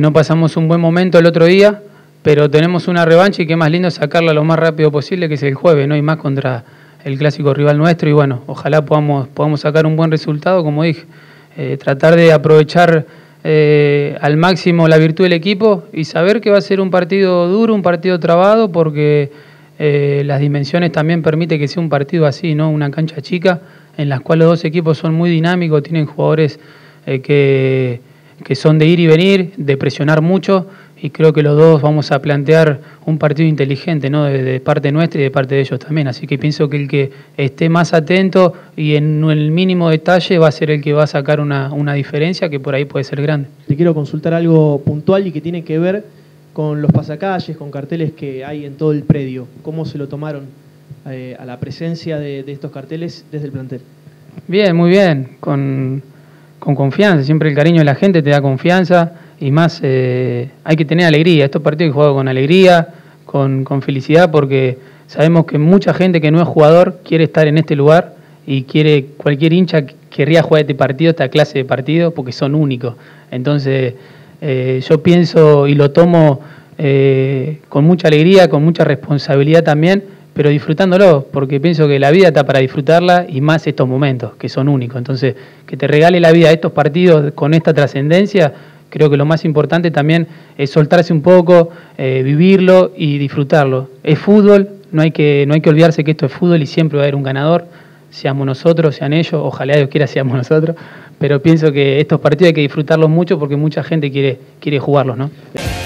No pasamos un buen momento el otro día, pero tenemos una revancha y qué más lindo sacarla lo más rápido posible, que es el jueves, ¿no? Y más contra el clásico rival nuestro. Y bueno, ojalá podamos sacar un buen resultado, como dije. Tratar de aprovechar al máximo la virtud del equipo y saber que va a ser un partido duro, un partido trabado, porque las dimensiones también permiten que sea un partido así, ¿no? Una cancha chica en la cual los dos equipos son muy dinámicos, tienen jugadores que son de ir y venir, de presionar mucho, y creo que los dos vamos a plantear un partido inteligente, ¿no? De parte nuestra y de parte de ellos también. Así que pienso que el que esté más atento y en el mínimo detalle va a ser el que va a sacar una diferencia que por ahí puede ser grande. Te quiero consultar algo puntual y que tiene que ver con los pasacalles, con carteles que hay en todo el predio. ¿Cómo se lo tomaron a la presencia de estos carteles desde el plantel? Bien, muy bien, con confianza. Siempre el cariño de la gente te da confianza y más hay que tener alegría. Estos partidos he jugado con alegría, con felicidad, porque sabemos que mucha gente que no es jugador quiere estar en este lugar y quiere, cualquier hincha querría jugar este partido, esta clase de partidos, porque son únicos. Entonces yo pienso y lo tomo con mucha alegría, con mucha responsabilidad también, pero disfrutándolo, porque pienso que la vida está para disfrutarla y más estos momentos, que son únicos. Entonces, que te regale la vida estos partidos con esta trascendencia, creo que lo más importante también es soltarse un poco, vivirlo y disfrutarlo. Es fútbol, no hay que olvidarse que esto es fútbol y siempre va a haber un ganador, seamos nosotros, sean ellos, ojalá Dios quiera seamos nosotros, pero pienso que estos partidos hay que disfrutarlos mucho porque mucha gente quiere jugarlos, ¿no?